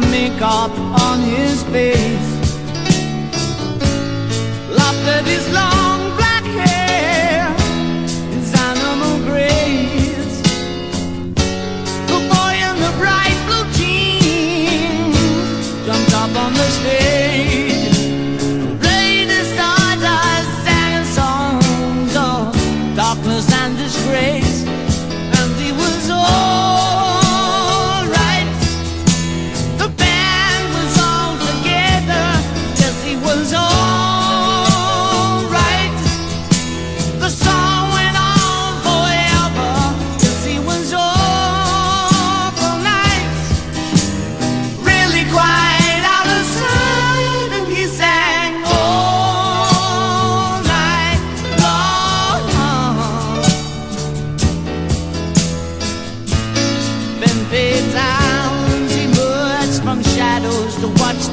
the makeup on his face, lopped at his long black hair, his animal grace. The boy in the bright blue jeans jumped up on the stage.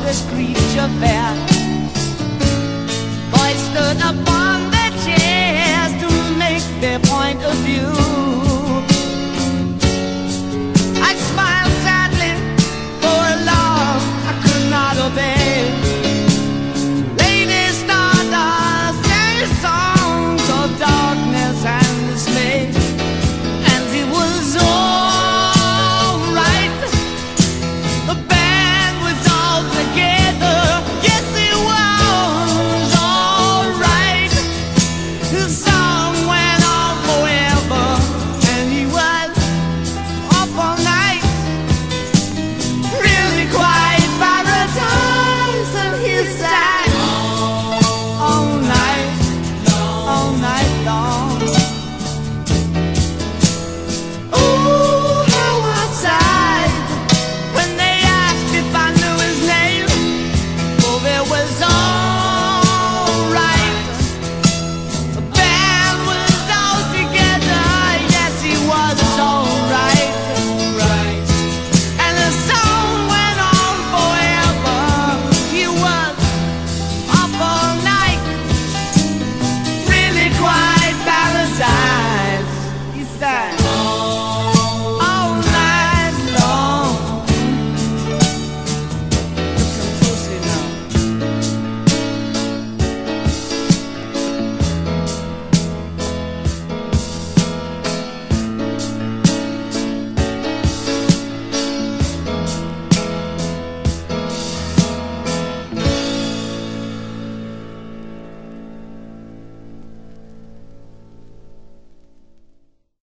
This creature bare, boy stood up.